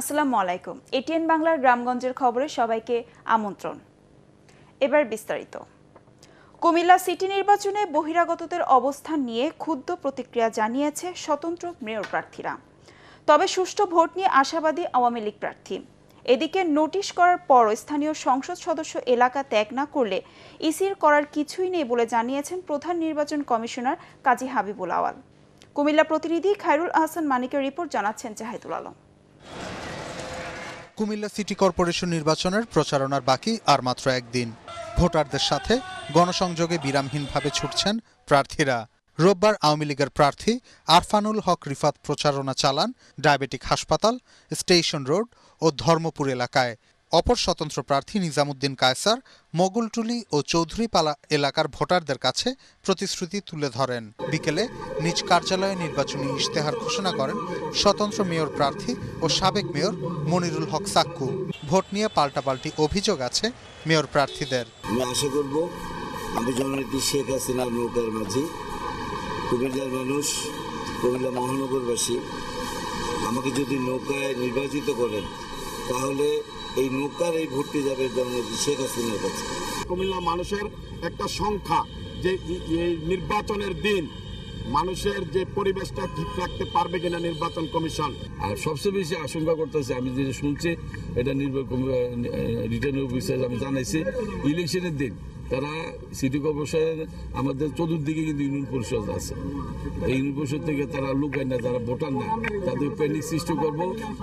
আসসালামু আলাইকুম এটিএন বাংলার গ্রামগঞ্জের খবরে সবাইকে আমন্ত্রণ। এবার বিস্তারিত। কুমিল্লা সিটি নির্বাচনে বহিরাগতদের অবস্থান নিয়ে ক্ষুব্ধ প্রতিক্রিয়া জানিয়েছে স্বতন্ত্র মেয়র প্রার্থীরা, তবে সুষ্ঠু ভোট নিয়ে আশাবাদী আওয়ামী লীগ প্রার্থী। এদিকে নোটিশ করার পর স্থানীয় সংসদ সদস্য এলাকা ত্যাগ না করলে ইসির করার কিছুই নেই বলে জানিয়েছেন প্রধান নির্বাচন কমিশনার কাজী হাবিবুল আওয়াল। কুমিল্লা প্রতিনিধি খায়রুল আহসান মানিকের রিপোর্ট জানাচ্ছেন জাহিদুল আলম। কুমিল্লা সিটি কর্পোরেশন নির্বাচনের প্রচারণার বাকি আর মাত্র একদিন। ভোটারদের সাথে গণসংযোগে বিরামহীনভাবে ছুটছেন প্রার্থীরা। রোববার আওয়ামী লীগের প্রার্থী আরফানুল হক রিফাত প্রচারণা চালান ডায়াবেটিক হাসপাতাল, স্টেশন রোড ও ধর্মপুর এলাকায়। অপর স্বতন্ত্র প্রার্থী নিজামুদ্দিন কায়সার মোগলটুলি ও চৌধুরীপালা এলাকার ভোটারদের কাছে প্রতিশ্রুতি তুলে ধরেন। বিকেলে নিজ কার্যালয়ে নির্বাচনী ইশতেহার ঘোষণা করেন স্বতন্ত্র মেয়র প্রার্থী ও সাবেক মেয়র মনিরুল হক সাক্কু। ভোট নিয়ে পাল্টাপাল্টি অভিযোগ আছে মেয়র প্রার্থীদের। আশা করব শেখ হাসিনার নৌকার মাঝি কুমিল্লার মানুষ, কুমিল্লা মহানগরবাসী আমাকে যদি নৌকায় নির্বাচিত করেন তাহলে এই নৌকার এই ভোটটি যাবে শেখ হাসিনার কাছে। কুমিল্লা মানুষের একটা সংখ্যা যে নির্বাচনের দিন মানুষের যে পরিবেশটা ঠিক রাখতে পারবে কিনা নির্বাচন কমিশন। আর সবচেয়ে বেশি আশঙ্কা করতেছে আমি যেটা শুনছি, এটা রিটার্নিং অফিসার আমি জানাইছি, ইলেকশনের দিন তারা সিটি কর্পোরেশন আমাদের চতুর্দিকে কিন্তু ইউনিয়ন পরিষদ আছে, এই ইউনিয়ন পরিষদ থেকে তারা লুকায় না, যারা ভোটার না তাদের প্যানিক সৃষ্টি করব।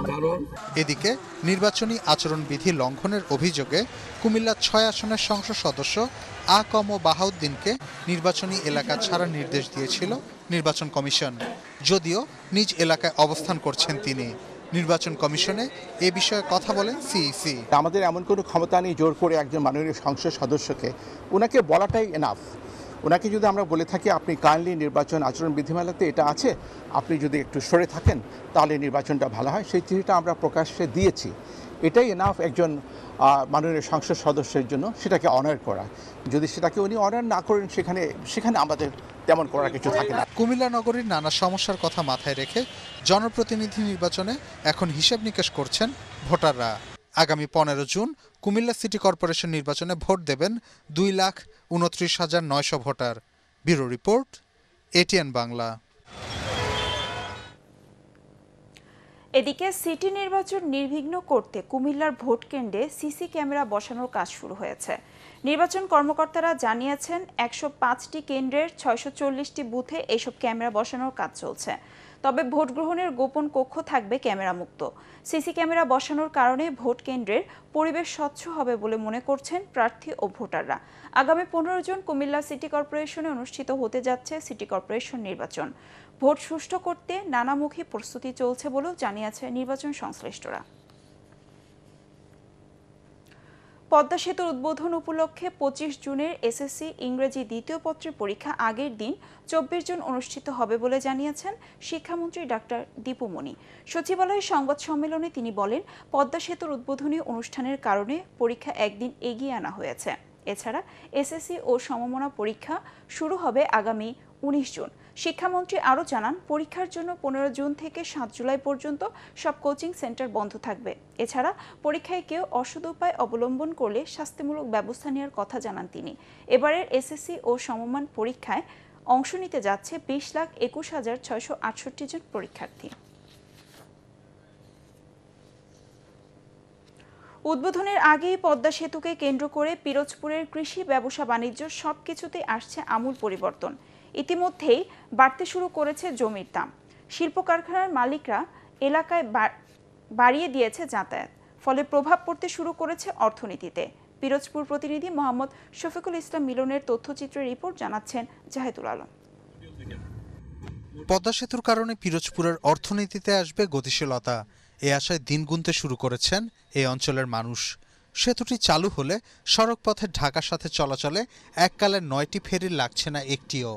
কারণ এদিকে নির্বাচনী আচরণবিধি লঙ্ঘনের অভিযোগে কুমিল্লা 6 আসনের সংসদ সদস্য আকম বাহাউদ্দিনকে নির্বাচনী এলাকা ছাড়ার নির্দেশ দিয়েছিল নির্বাচন কমিশন, যদিও নিজ এলাকায় অবস্থান করছেন তিনি। নির্বাচন কমিশনে এ বিষয়ে কথা বলেন সিইসি। আমাদের এমন কোনো ক্ষমতা নেই জোর করে একজন মাননীয় সংসদ সদস্যকে ওনাকে বলাটাই এনাফ। ওনাকে যদি আমরা বলে থাকি আপনি কাইন্ডলি নির্বাচন আচরণ বিধিমালাতে এটা আছে, আপনি যদি একটু সরে থাকেন তাহলে নির্বাচনটা ভালো হয়, সেই চিঠিটা আমরা প্রকাশ্যে দিয়েছি, এটাই এনাফ একজন মাননীয় সংসদ সদস্যের জন্য সেটাকে অনার করা। যদি সেটাকে উনি অনার না করেন সেখানে আমাদের তেমন করার কিছু থাকে না। কুমিল্লা নগরীর নানা সমস্যার কথা মাথায় রেখে জনপ্রতিনিধি নির্বাচনে এখন হিসাব নিকাশ করছেন ভোটাররা। আগামী 15 জুন কুমিল্লা সিটি কর্পোরেশন নির্বাচনে ভোট দেবেন 2,29,900 ভোটার। Bureau report, ATN Bangla. এদিকে সিটি নির্বাচন নির্বিঘ্ন করতে কুমিল্লার ভোট কেন্দ্রে সিসি ক্যামেরা বসানোর কাজ শুরু হয়েছে। নির্বাচন কর্মকর্তারা জানিয়েছেন 105টি কেন্দ্রের 640টি বুথে এইসব ক্যামেরা বসানোর কাজ চলছে, তবে ভোট গ্রহণের গোপন কক্ষ থাকবে ক্যামেরা মুক্ত। সিসি ক্যামেরা বসানোর কারণে ভোট কেন্দ্রের পরিবেশ স্বচ্ছ হবে বলে মনে করছেন প্রার্থী ও ভোটাররা। আগামী 15 জুন কুমিল্লা সিটি কর্পোরেশনে অনুষ্ঠিত হতে যাচ্ছে সিটি কর্পোরেশন নির্বাচন। ভোট সুষ্ঠু করতে নানামুখী প্রস্তুতি চলছে বলেও জানিয়েছে নির্বাচন সংশ্লিষ্টরা। পদ্মা সেতুর উদ্বোধন উপলক্ষে 25 জুনের এসএসসি ইংরেজি দ্বিতীয় পত্রের পরীক্ষা আগের দিন 24 জুন অনুষ্ঠিত হবে বলে জানিয়েছেন শিক্ষামন্ত্রী ডাক্তার দীপু মনি। সচিবালয়ে সংবাদ সম্মেলনে তিনি বলেন, পদ্মা সেতুর উদ্বোধনী অনুষ্ঠানের কারণে পরীক্ষা একদিন এগিয়ে আনা হয়েছে। এছাড়া এসএসসি ও সমমনা পরীক্ষা শুরু হবে আগামী 19 জুন। শিক্ষামন্ত্রী আরও জানান, পরীক্ষার জন্য 15 জুন থেকে 7 জুলাই পর্যন্ত সব কোচিং সেন্টার বন্ধ থাকবে। এছাড়া পরীক্ষায় কেউ অসৎ উপায় অবলম্বন করলে শাস্তিমূলক ব্যবস্থা নেওয়ার কথা জানান তিনি। এবারের এসএসসি ও সমমান পরীক্ষায় অংশ নিতে যাচ্ছে 20,21,668 জন পরীক্ষার্থী। উদ্বোধনের আগেই পদ্মা সেতুকে কেন্দ্র করে পিরোজপুরের কৃষি, ব্যবসা, বাণিজ্য সবকিছুতেই আসছে আমূল পরিবর্তন। ইতিমধ্যেই বাড়তে শুরু করেছে জমির দাম। শিল্প কারখানার মালিকরা এলাকায় বাড়িয়ে দিয়েছে যাতায়াত, ফলে প্রভাব পড়তে শুরু করেছে অর্থনীতিতে। পিরোজপুর প্রতিনিধি মোহাম্মদ শফিকুল ইসলাম মিলনের তথ্যচিত্রের রিপোর্ট জানাচ্ছেন জাহিদুল আলম। পদ্মা সেতুর কারণে পিরোজপুরের অর্থনীতিতে আসবে গতিশীলতা, এ আশায় দিন গুনতে শুরু করেছেন এই অঞ্চলের মানুষ। সেতুটি চালু হলে সড়কপথে ঢাকার সাথে চলাচলে এককালে 9টি ফেরি লাগছে না একটিও,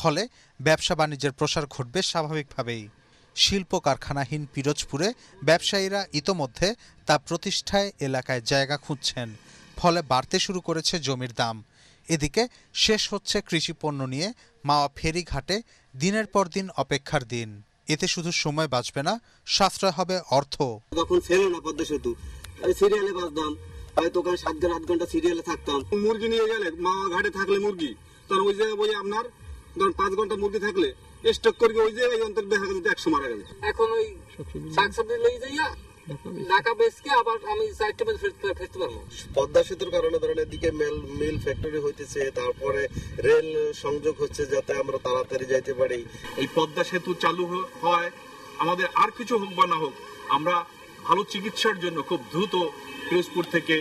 ফলে ব্যবসা বাণিজ্যের প্রসার ঘটবে স্বাভাবিকভাবেই। শিল্প কারখানাহীন পিরোজপুরে ব্যবসায়ীরা ইতোমধ্যে তা প্রতিষ্ঠায় এলাকায় জায়গা খুঁজছেন, ফলে বাড়তে শুরু করেছে জমির দাম। এদিকে শেষ হচ্ছে কৃষিপণ্য নিয়ে মাওয়া ফেরি ঘাটে দিনের পর দিন অপেক্ষার দিন। এতে শুধু সময় বাঁচবে না, সাশ্রয় হবে অর্থ। তখন ফেল না পদ্মা সেতু আর সিরিয়ালে বাঁচতাম, হয়তো কাল 7 ঘন্টা 8 ঘন্টা সিরিয়ালে থাকতাম। মুরগি নিয়ে গেলে মা ঘাটে থাকলে মুরগি, তার ওই জায়গায় বই আপনার ধরুন 5 ঘন্টা মুরগি থাকলে স্টক করবে, ওই জায়গায় অন্তর দেখা যেত 100 মারা গেছে। এখন ওই শাকসবজি লই যাইয়া ঢাকা বেসকে আবার আমি সাইটেবল ফেস্ট করব। পদ্মা সেতুর কারণে ধরুন এদিকে মিল ফ্যাক্টরি হইতেছে, তারপরে রেল সংযোগ হচ্ছে যাতে আমরা তাড়াতাড়ি যাইতে পারি। এই পদ্মা সেতু চালু হয় আমাদের আর কিছু হোক বা না হোক, আমরা ভালো চিকিৎসার জন্য খুব দ্রুত পিরোজপুর থেকে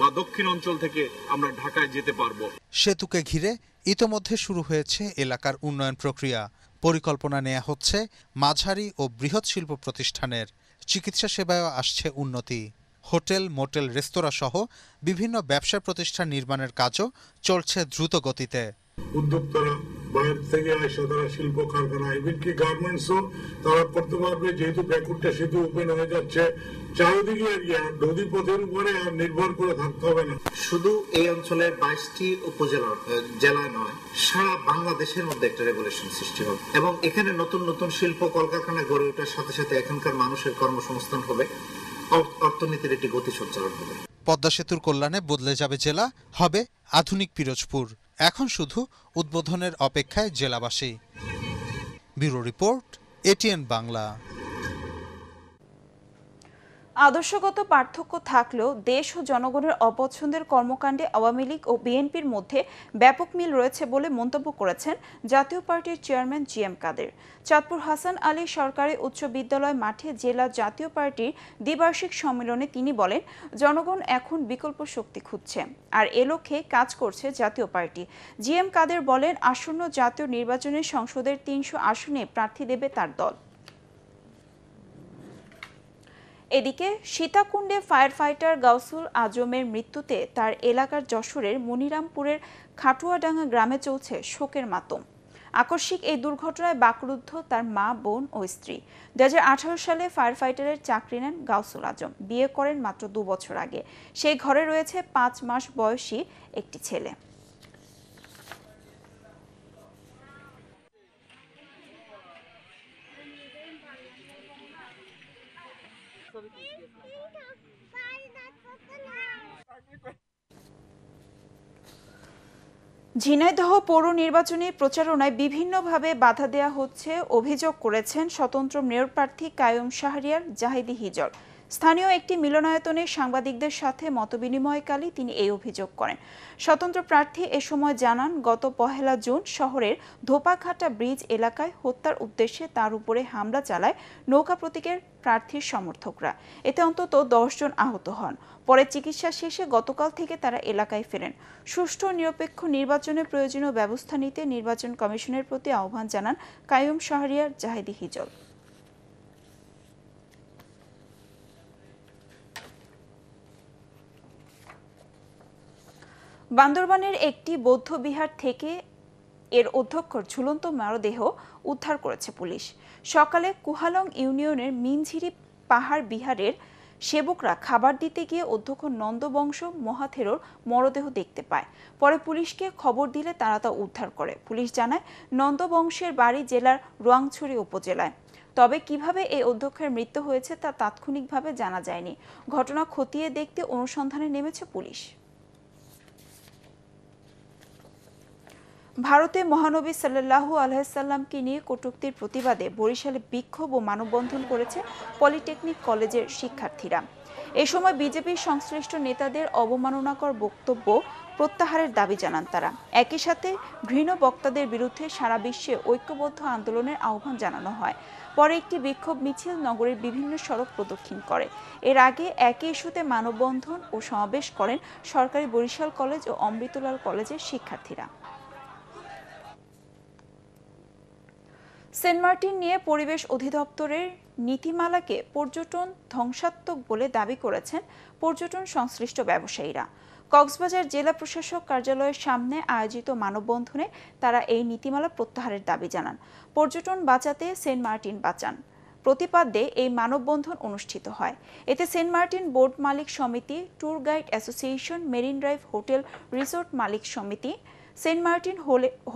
বা দক্ষিণ অঞ্চল থেকে আমরা ঢাকায় যেতে পারবো। সেতুকে ঘিরে ইতোমধ্যে শুরু হয়েছে এলাকার উন্নয়ন প্রক্রিয়া। পরিকল্পনা নেওয়া হচ্ছে মাঝারি ও বৃহৎ শিল্প প্রতিষ্ঠানের। চিকিৎসা সেবায় আসছে উন্নতি। হোটেল, মোটেল, রেস্তোরাঁ সহ বিভিন্ন ব্যবসা প্রতিষ্ঠান নির্মাণের কাজও চলছে দ্রুত গতিতে। উদ্যোক্তারা বাইরে থেকে আসা, তারা শিল্প কারখানা, এমনকি গার্মেন্টসও তারা করতে পারবে, যেহেতু ব্যাকুটটা সেতু ওপেন হয়ে যাচ্ছে। চারিদিকে এরিয়া নদী পথের উপরে আর নির্ভর করে থাকতে হবে না। শুধু এই অঞ্চলের 22টি উপজেলা জেলা নয়, সারা বাংলাদেশের মধ্যে একটা রেগুলেশন সৃষ্টি হবে এবং এখানে নতুন নতুন শিল্প কলকারখানা গড়ে ওঠার সাথে সাথে এখানকার মানুষের কর্মসংস্থান হবে, অর্থনীতির একটি গতি সঞ্চালন হবে। পদ্মা সেতুর কল্যাণে বদলে যাবে জেলা, হবে আধুনিক পিরোজপুর। এখন শুধু উদ্বোধনের অপেক্ষায় জেলাবাসী। Bureau report, ATN Bangla. আদর্শগত পার্থক্য থাকলেও দেশ ও জনগণের অপছন্দের কর্মকাণ্ডে আওয়ামী লীগ ও বিএনপির মধ্যে ব্যাপক মিল রয়েছে বলে মন্তব্য করেছেন জাতীয় পার্টির চেয়ারম্যান জিএম কাদের। চাঁদপুর হাসান আলী সরকারি উচ্চ বিদ্যালয় মাঠে জেলা জাতীয় পার্টির দ্বিবার্ষিক সম্মেলনে তিনি বলেন, জনগণ এখন বিকল্প শক্তি খুঁজছে, আর এ লক্ষ্যে কাজ করছে জাতীয় পার্টি। জিএম কাদের বলেন, আসন্ন জাতীয় নির্বাচনে সংসদের 300 আসনে প্রার্থী দেবে তার দল। এদিকে সীতাকুণ্ডে ফায়ার ফাইটার গাউসুল আজমের মৃত্যুতে তার এলাকার যশোরের মনিরামপুরের খাটুয়াডাঙ্গা গ্রামে চলছে শোকের মাতম। আকস্মিক এই দুর্ঘটনায় বাকরুদ্ধ তার মা, বোন ও স্ত্রী। 2018 সালে ফায়ার ফাইটারের চাকরি নেন গাউসুল আজম। বিয়ে করেন মাত্র 2 বছর আগে। সেই ঘরে রয়েছে 5 মাস বয়সী একটি ছেলে। ঝিনাইদহ পৌর নির্বাচনী প্রচারণায় বিভিন্নভাবে বাধা দেয়া হচ্ছে অভিযোগ করেছেন স্বতন্ত্র মেয়র প্রার্থী কায়ুম শাহরিয়ার জাহিদি হিজর। স্থানীয় একটি মিলনায়তনে সাংবাদিকদের সাথে মতবিনিময়কালে তিনি এই অভিযোগ করেন। স্বতন্ত্র প্রার্থী এ সময় জানান, গত 1 জুন শহরের ধোপাঘাটা ব্রিজ এলাকায় হত্যার উদ্দেশ্যে তার উপরে হামলা চালায় নৌকা প্রতীকের প্রার্থীর সমর্থকরা। এতে অন্তত 10 জন আহত হন। পরে চিকিৎসা শেষে গতকাল থেকে তারা এলাকায় ফেরেন। সুষ্ঠু নিরপেক্ষ নির্বাচনে প্রয়োজনীয় ব্যবস্থা নিতে নির্বাচন কমিশনের প্রতি আহ্বান জানান কায়ুম শাহরিয়ার জাহিদি হিজল। বান্দরবানের একটি বৌদ্ধ বিহার থেকে এর অধ্যক্ষর ঝুলন্ত মরদেহ উদ্ধার করেছে পুলিশ। সকালে কুহালং ইউনিয়নের মিনঝিরি পাহাড় বিহারের সেবকরা খাবার দিতে গিয়ে অধ্যক্ষ নন্দবংশ মহাথেরোর মরদেহ দেখতে পায়। পরে পুলিশকে খবর দিলে তারা তা উদ্ধার করে। পুলিশ জানায়, নন্দবংশের বাড়ি জেলার রোয়াংছড়ি উপজেলায়। তবে কিভাবে এই অধ্যক্ষের মৃত্যু হয়েছে তা তাৎক্ষণিকভাবে জানা যায়নি। ঘটনা খতিয়ে দেখতে অনুসন্ধানে নেমেছে পুলিশ। ভারতে মহানবী সাল্লাল্লাহু আলাইহি সাল্লামকে নিয়ে কটূক্তির প্রতিবাদে বরিশালে বিক্ষোভ ও মানববন্ধন করেছে পলিটেকনিক কলেজের শিক্ষার্থীরা। এ সময় বিজেপির সংশ্লিষ্ট নেতাদের অবমাননাকর বক্তব্য প্রত্যাহারের দাবি জানান তারা। একই সাথে ঘৃণ্য বক্তাদের বিরুদ্ধে সারা বিশ্বে ঐক্যবদ্ধ আন্দোলনের আহ্বান জানানো হয়। পরে একটি বিক্ষোভ মিছিল নগরের বিভিন্ন সড়ক প্রদক্ষিণ করে। এর আগে একই ইস্যুতে মানববন্ধন ও সমাবেশ করেন সরকারি বরিশাল কলেজ ও অমৃতলাল কলেজের শিক্ষার্থীরা। সেন্ট মার্টিন নিয়ে পরিবেশ অধিদপ্তরের নীতিমালাকে পর্যটন ধ্বংসাত্মক বলে দাবি করেছেন পর্যটন সংশ্লিষ্ট ব্যবসায়ীরা। কক্সবাজার জেলা প্রশাসক কার্যালয়ের সামনে আয়োজিত মানববন্ধনে তারা এই নীতিমালা প্রত্যাহারের দাবি জানান। পর্যটন বাঁচাতে সেন্ট মার্টিন বাঁচান প্রতিপাদ্যে এই মানববন্ধন অনুষ্ঠিত হয়। এতে সেন্ট মার্টিন বোর্ড মালিক সমিতি, tour guide association, marine drive hotel resort মালিক সমিতি, सेंट मार्टिन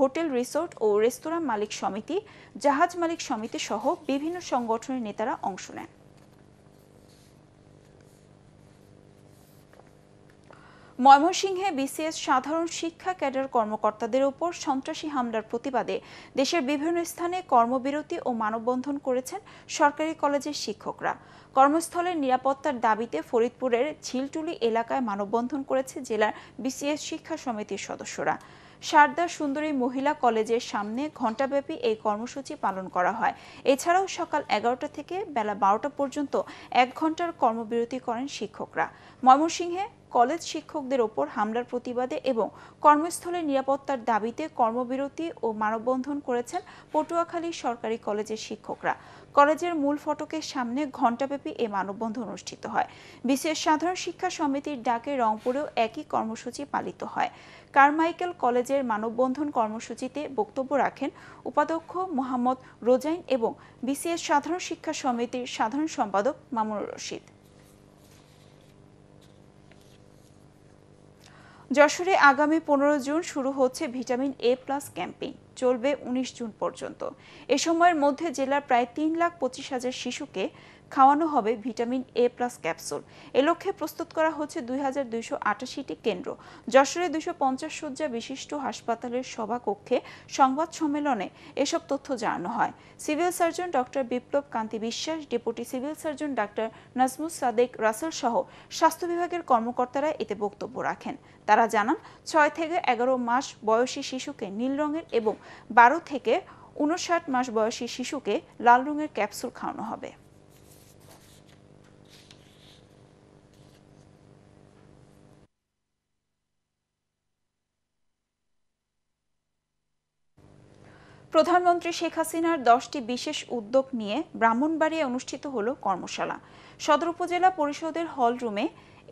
होटेल रिसोर्ट और रेस्तोरां मालिक समिति जहाज मालिक समिति सह विभिन्न संगठनेर नेतारा अंश नेन। ময়মনসিংহে বিসিএস সাধারণ শিক্ষা ক্যাডার কর্মকর্তাদের উপর সন্ত্রাসী হামলার প্রতিবাদে দেশের বিভিন্ন স্থানে কর্মবিরতি ও মানববন্ধন করেছেন সরকারি কলেজের শিক্ষকরা। কর্মস্থলের নিরাপত্তার দাবিতে ফরিদপুরের ঝিলটুলি এলাকায় মানববন্ধন করেছে জেলার বিসিএস শিক্ষা সমিতির সদস্যরা। সারদা সুন্দরী মহিলা কলেজের সামনে ঘণ্টাব্যাপী এই কর্মসূচি পালন করা হয়। এছাড়াও সকাল ১১টা থেকে বেলা ১২টা পর্যন্ত ১ ঘণ্টার কর্মবিরতি করেন শিক্ষকরা। ময়মনসিংহে কলেজ শিক্ষকদের ওপর হামলার প্রতিবাদে এবং কর্মস্থলের নিরাপত্তার দাবিতে কর্মবিরতি ও মানববন্ধন করেছেন পটুয়াখালী সরকারি কলেজের শিক্ষকরা। কলেজের মূল ফটকের সামনে ঘণ্টাব্যাপী এই মানববন্ধন অনুষ্ঠিত হয়। বিশেষ সাধারণ শিক্ষা সমিতির ডাকে রংপুরেও একই কর্মসূচি পালিত হয়। কারমাইকেল কলেজের মানববন্ধন কর্মসূচিতে বক্তব্য রাখেন উপাধ্যক্ষ মোহাম্মদ রোজাইন এবং বিসিএস সাধারণ শিক্ষা সমিতির সাধারণ সম্পাদক মামুনুর রশিদ। যশোরে আগামী 15 জুন শুরু হচ্ছে ভিটামিন এ প্লাস ক্যাম্পেইন, চলবে 19 জুন পর্যন্ত। এ সময়ের মধ্যে জেলার প্রায় ৩,২৫,০০০ শিশুকে খাওয়ানো হবে ভিটামিন এ প্লাস ক্যাপসুল। এ লক্ষ্যে প্রস্তুত করা হচ্ছে ২,২৮৮টি কেন্দ্র। যশোরে ২৫০ শয্যা বিশিষ্ট হাসপাতালের সভাকক্ষে সংবাদ সম্মেলনে এসব তথ্য জানানো হয়। সিভিল সার্জন ডক্টর বিপ্লব Kanti Biswas, deputy civil surgeon doctor Nazmus Sadek Rasel সহ স্বাস্থ্য বিভাগের কর্মকর্তারা এতে বক্তব্য রাখেন। তারা জানান ৬ থেকে ১১ মাস বয়সী শিশুকে নীল রঙের এবং ১২ থেকে ৫৯ মাস বয়সী শিশুকে লাল রঙের ক্যাপসুল খাওয়ানো হবে। প্রধানমন্ত্রী শেখ হাসিনার ১০টি বিশেষ উদ্যোগ নিয়ে ব্রাহ্মণবাড়িয়ায় অনুষ্ঠিত হলো কর্মশালা। সদর উপজেলা পরিষদের হলরুমে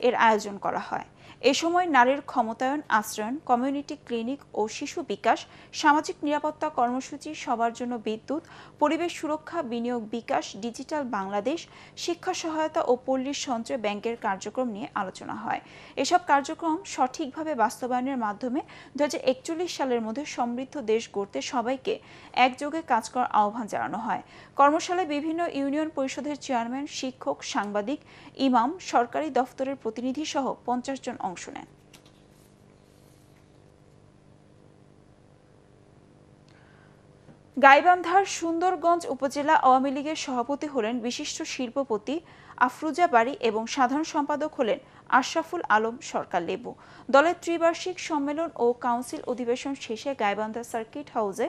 এর আয়োজন করা হয়। এ সময় নারীর ক্ষমতায়ন, আশ্রয়ন, কমিউনিটি ক্লিনিক ও শিশু বিকাশ, সামাজিক নিরাপত্তা কর্মসূচি, সবার জন্য বিদ্যুৎ, পরিবেশ সুরক্ষা, বিনিয়োগ বিকাশ, ডিজিটাল বাংলাদেশ, শিক্ষা সহায়তা ও পল্লী সঞ্চয় ব্যাংকের কার্যক্রম নিয়ে আলোচনা হয়। এসব কার্যক্রম সঠিকভাবে বাস্তবায়নের মাধ্যমে ২০৪১ সালের মধ্যে সমৃদ্ধ দেশ গড়তে সবাইকে একযোগে কাজ করার আহ্বান জানানো হয়। কর্মশালায় বিভিন্ন ইউনিয়ন পরিষদের চেয়ারম্যান, শিক্ষক, সাংবাদিক, ইমাম, সরকারি দফতরের প্রতিনিধি সহ ৫০ জন অংশ নেন। গাইবান্ধার সুন্দরগঞ্জ উপজেলা আওয়ামী লীগের সভাপতি হলেন বিশিষ্ট শিল্পপতি আফরুজা বারী এবং সাধারণ সম্পাদক হলেন আশরাফুল আলম সরকার লেবু। দলের ত্রিবার্ষিক সম্মেলন ও কাউন্সিল অধিবেশন শেষে গাইবান্ধা সার্কিট হাউসে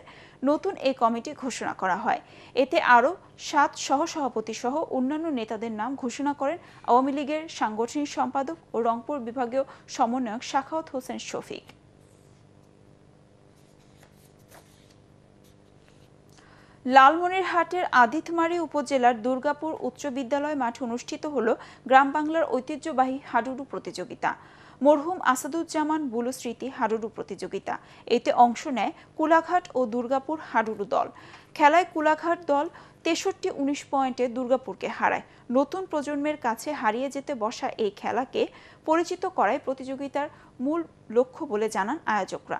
নতুন এই কমিটি ঘোষণা করা হয়। এতে আরও ৭ সহসভাপতি সহ অন্যান্য নেতাদের নাম ঘোষণা করেন আওয়ামী লীগের সাংগঠনিক সম্পাদক ও রংপুর বিভাগীয় সমন্বয়ক সাখাওয়াত হোসেন শফিক। লালমনিরহাটের আদিতমারী উপজেলার দুর্গাপুর উচ্চ বিদ্যালয় মাঠে অনুষ্ঠিত হলো গ্রাম বাংলার ঐতিহ্যবাহী হাডুডু প্রতিযোগিতা। মরহুম আসাদুজ্জামান বুলু স্মৃতি হাডুডু প্রতিযোগিতা, এতে অংশ নেয় কুলাঘাট ও দুর্গাপুর হাডুডু দল। খেলায় কুলাঘাট দল ৬৩-১৯ পয়েন্টে দুর্গাপুরকে হারায়। নতুন প্রজন্মের কাছে হারিয়ে যেতে বসা এই খেলাকে পরিচিত করাই প্রতিযোগিতার মূল লক্ষ্য বলে জানান আয়োজকরা।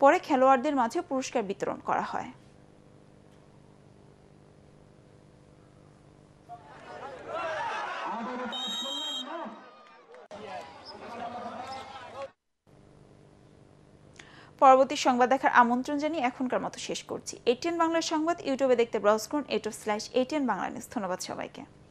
পরে খেলোয়াড়দের মাঝে পুরস্কার বিতরণ করা হয়। পরবর্তী সংবাদ দেখার আমন্ত্রণ জানিয়ে এখনকার মতো শেষ করছি। ATN বাংলা সংবাদ ইউটিউবে দেখতে ব্রাউজ করুন atn/ATN বাংলা নিউজ। ধন্যবাদ সবাইকে।